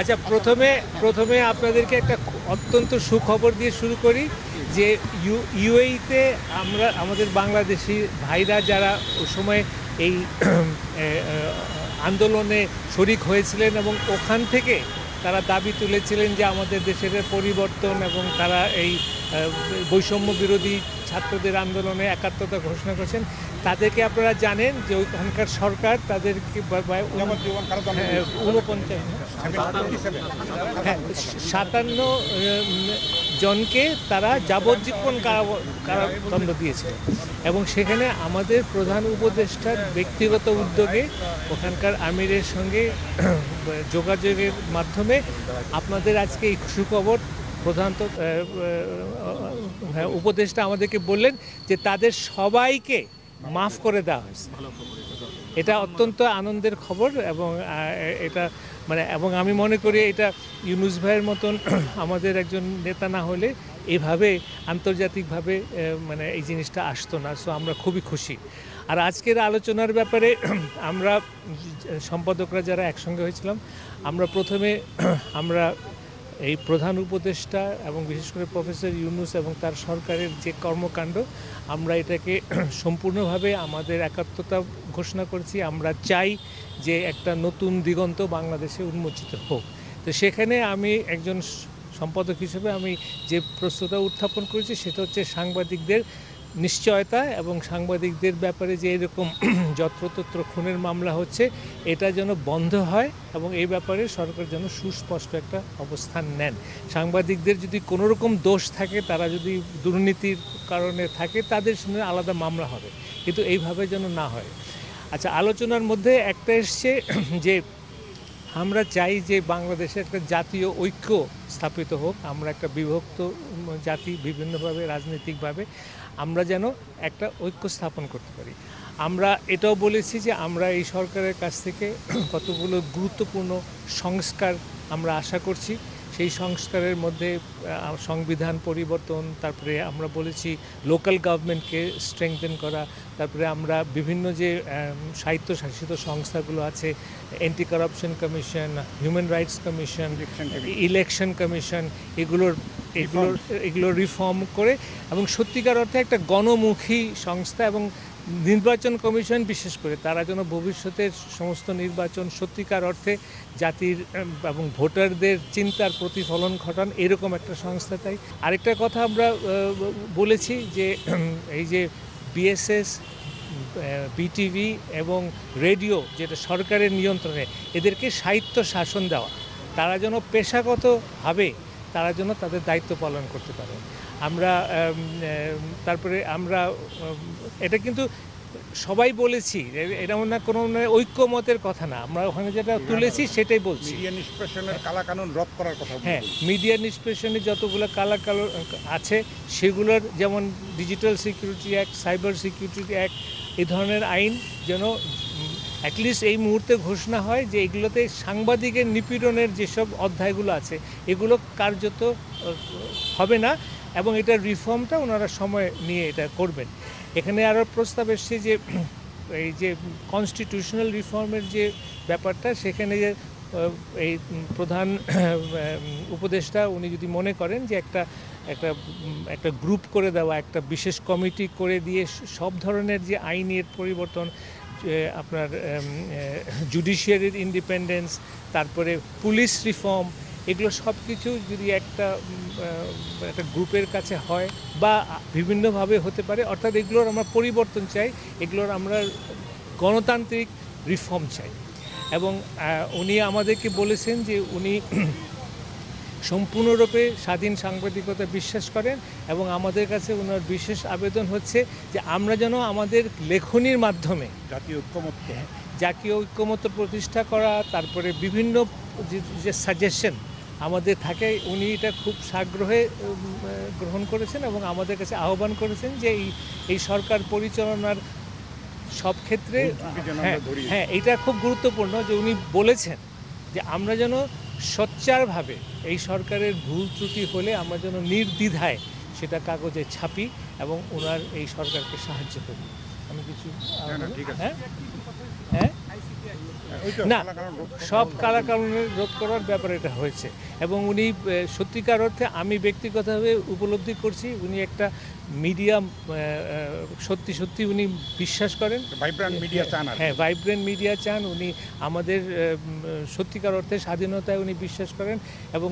আচ্ছা, প্রথমে আপনাদেরকে একটা অত্যন্ত সুখবর দিয়ে শুরু করি যে ইউএইতে আমাদের বাংলাদেশি ভাইরা যারা ওই সময় এই আন্দোলনে শরিক হয়েছিলেন এবং ওখান থেকে তারা দাবি তুলেছিলেন যে আমাদের দেশের পরিবর্তন, এবং তারা এই বৈষম্য বিরোধী ছাত্রদের আন্দোলনে একাত্মতা ঘোষণা করেছেন, তাদেরকে আপনারা জানেন যে ওইখানকার সরকার তাদেরকে 57 জনকে তারা যাবজ্জীবন কারাদণ্ড দিয়েছে। এবং সেখানে আমাদের প্রধান উপদেষ্টার ব্যক্তিগত উদ্যোগে ওখানকার আমিরের সঙ্গে যোগাযোগের মাধ্যমে আপনাদের আজকে এই সুখবর প্রধানত উপদেষ্টা আমাদেরকে বললেন যে তাদের সবাইকে মাফ করে দেওয়া হয়েছে। এটা অত্যন্ত আনন্দের খবর, এবং এটা এবং আমি মনে করি এটা ইউনূস ভাইয়ের মতন আমাদের একজন নেতা না হলে এভাবে আন্তর্জাতিকভাবে এই জিনিসটা আসতো না। সো আমরা খুবই খুশি। আর আজকের আলোচনার ব্যাপারে আমরা সম্পাদকরা যারা একসঙ্গে হয়েছিলাম, আমরা প্রথমে এই প্রধান উপদেষ্টা এবং বিশেষ করে প্রফেসর ইউনূস এবং তার সরকারের যে কর্মকাণ্ড, আমরা এটাকে সম্পূর্ণভাবে আমাদের একাত্মতা ঘোষণা করেছি। আমরা চাই যে একটা নতুন দিগন্ত বাংলাদেশে উন্মোচিত হোক। তো সেখানে আমি একজন সম্পাদক হিসেবে আমি যে প্রশ্নটা উত্থাপন করেছি সেটা হচ্ছে সাংবাদিকদের নিশ্চয়তা, এবং সাংবাদিকদের ব্যাপারে যে এরকম যত্রতত্র খুনের মামলা হচ্ছে এটা যেন বন্ধ হয়, এবং এই ব্যাপারে সরকার যেন সুস্পষ্ট একটা অবস্থান নেন। সাংবাদিকদের যদি কোনো রকম দোষ থাকে, তারা যদি দুর্নীতির কারণে থাকে, তাদের সঙ্গে আলাদা মামলা হবে, কিন্তু এইভাবে যেন না হয়। আচ্ছা, আলোচনার মধ্যে একটা এসছে যে আমরা চাই যে বাংলাদেশে একটা জাতীয় ঐক্য স্থাপিত হোক। আমরা একটা বিভক্ত জাতি, বিভিন্নভাবে রাজনৈতিকভাবে আমরা যেন একটা ঐক্য স্থাপন করতে পারি। আমরা এটাও বলেছি যে আমরা এই সরকারের কাছ থেকে কতগুলো গুরুত্বপূর্ণ সংস্কার আমরা আশা করছি। সেই সংস্কারের মধ্যে সংবিধান পরিবর্তন, তারপরে আমরা বলেছি লোকাল গভর্নমেন্টকে স্ট্রেংথেন করা, তারপরে আমরা বিভিন্ন যে স্বায়ত্তশাসিত সংস্থাগুলো আছে, anti corruption commission, human rights commission, election commission, এগুলো রিফর্ম করে এবং সত্যিকার অর্থে একটা গণমুখী সংস্থা, এবং নির্বাচন কমিশন বিশেষ করে তারা যেন ভবিষ্যতের সমস্ত নির্বাচন সত্যিকার অর্থে জাতির এবং ভোটারদের চিন্তার প্রতিফলন ঘটান, এরকম একটা সংস্থা। তাই আরেকটা কথা আমরা বলেছি যে এই যে বিএসএস, বিটিভি এবং রেডিও যেটা সরকারের নিয়ন্ত্রণে, এদেরকে সাহিত্য শাসন দেওয়া, তারা যেন পেশাগতভাবে তারা যেন তাদের দায়িত্ব পালন করতে পারে। তারপরে আমরা এটা কিন্তু সবাই বলেছি, এটা না কোনো ঐক্যমতের কথা না, আমরা ওখানে যেটা তুলেছি সেটাই বলছি। মিডিয়া নিষ্পেষণের কালাকানুন রদ করার কথা, হ্যাঁ, মিডিয়া নিষ্পেষণে যতগুলো কালাকানুন আছে সেগুলোর, যেমন digital security act, cyber security act, এই ধরনের আইন যেন অ্যাটলিস্ট এই মুহূর্তে ঘোষণা হয় যে এগুলোতে সাংবাদিকের নিপীড়নের যেসব অধ্যায়গুলো আছে এগুলো কার্যত হবে না, এবং এটার রিফর্মটা ওনারা সময় নিয়ে এটা করবেন। এখানে আরও প্রস্তাব এসছে যে এই যে কনস্টিটিউশনাল রিফর্মের যে ব্যাপারটা, সেখানে যে এই প্রধান উপদেষ্টা উনি যদি মনে করেন যে একটা একটা একটা গ্রুপ করে দেওয়া, একটা বিশেষ কমিটি করে দিয়ে সব ধরনের যে আইনের পরিবর্তন, আপনার জুডিশিয়ারির ইন্ডিপেন্ডেন্স, তারপরে পুলিশ রিফর্ম, এগুলো সব কিছু যদি একটা গ্রুপের কাছে হয় বা বিভিন্নভাবে হতে পারে, অর্থাৎ এগুলোর আমরা পরিবর্তন চাই, এগুলোর আমরা গণতান্ত্রিক রিফর্ম চাই। এবং উনি আমাদেরকে বলেছেন যে উনি সম্পূর্ণরূপে স্বাধীন সাংবাদিকতা বিশ্বাস করেন, এবং আমাদের কাছে ওনার বিশেষ আবেদন হচ্ছে যে আমরা যেন আমাদের লেখনির মাধ্যমে জাতীয় ঐক্যমত্য প্রতিষ্ঠা করা, তারপরে বিভিন্ন যে সাজেশন আমাদের থাকে উনি এটা খুব সাগ্রহে গ্রহণ করেছেন, এবং আমাদের কাছে আহ্বান করেছেন যে এই সরকার পরিচালনার সব ক্ষেত্রে, হ্যাঁ, এটা খুব গুরুত্বপূর্ণ যে উনি বলেছেন যে আমরা যেন সোচ্চারভাবে এই সরকারের ভুল ত্রুটি হলে আমরা যেন নির্দ্বিধায় সেটা কাগজে ছাপি এবং ওনার এই সরকারকে সাহায্য করি। আমি কিছু, হ্যাঁ হ্যাঁ। না, সব কালাকানুনের রোধ করার ব্যাপারে এটা হয়েছে। এবং উনি সত্যিকার অর্থে আমি ব্যক্তিগতভাবে উপলব্ধি করছি উনি একটা মিডিয়া সত্যি সত্যি উনি বিশ্বাস করেন, ভাইব্রেন্ট মিডিয়া চান। হ্যাঁ, ভাইব্রেন্ট মিডিয়া চান। উনি আমাদের সত্যিকার অর্থে স্বাধীনতায় উনি বিশ্বাস করেন এবং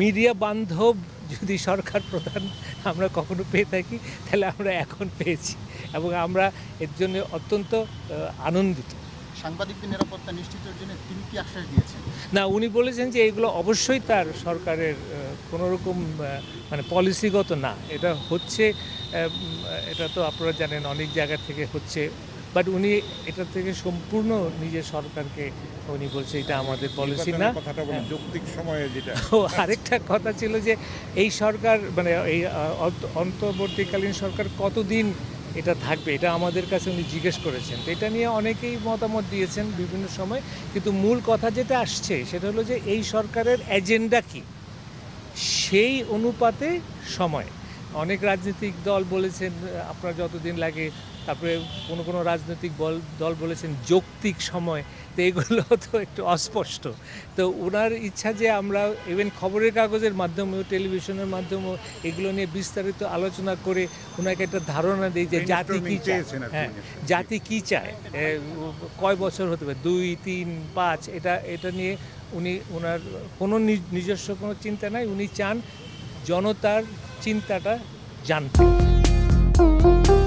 মিডিয়া বান্ধব যদি সরকার প্রধান আমরা কখনো পেয়ে থাকি তাহলে আমরা এখন পেয়েছি এবং আমরা এর জন্য অত্যন্ত আনন্দিত। সাংবাদিকদের নিরাপত্তা নিশ্চিতের জন্য তিনি কি আশ্বাস দিয়েছেন? না, উনি বলেছেন যে এগুলো অবশ্যই তার সরকারের কোনোরকম মানে পলিসিগত না, এটা হচ্ছে, এটা তো আপনারা জানেন অনেক জায়গা থেকে হচ্ছে, বাট উনি এটা থেকে সম্পূর্ণ নিজের সরকারকে উনি বলছে এটা আমাদের পলিসি না। যৌক্তিক সময়ে যেটা আরেকটা কথা ছিল যে এই সরকার মানে এই অন্তর্বর্তীকালীন সরকার কতদিন এটা থাকবে, এটা আমাদের কাছে উনি জিজ্ঞেস করেছেন। তো এটা নিয়ে অনেকেই মতামত দিয়েছেন বিভিন্ন সময়, কিন্তু মূল কথা যেটা আসছে সেটা হলো যে এই সরকারের এজেন্ডা কি, সেই অনুপাতে সময়। অনেক রাজনৈতিক দল বলেছেন আপনার যতদিন লাগে, তারপরে কোনো কোনো রাজনৈতিক দল বলেছেন যৌক্তিক সময়। তো এগুলো তো একটু অস্পষ্ট। তো ওনার ইচ্ছা যে আমরা ইভেন খবরের কাগজের মাধ্যমেও টেলিভিশনের মাধ্যমেও এগুলো নিয়ে বিস্তারিত আলোচনা করে ওনাকে একটা ধারণা দিই যে জাতি কী চায়। হ্যাঁ, জাতি কী চায়, কয় বছর হতে পারে, 2, 3, 5, এটা নিয়ে উনি ওনার কোনো নিজস্ব কোনো চিন্তা নাই। উনি চান জনতার চিন্তাটা জানতে।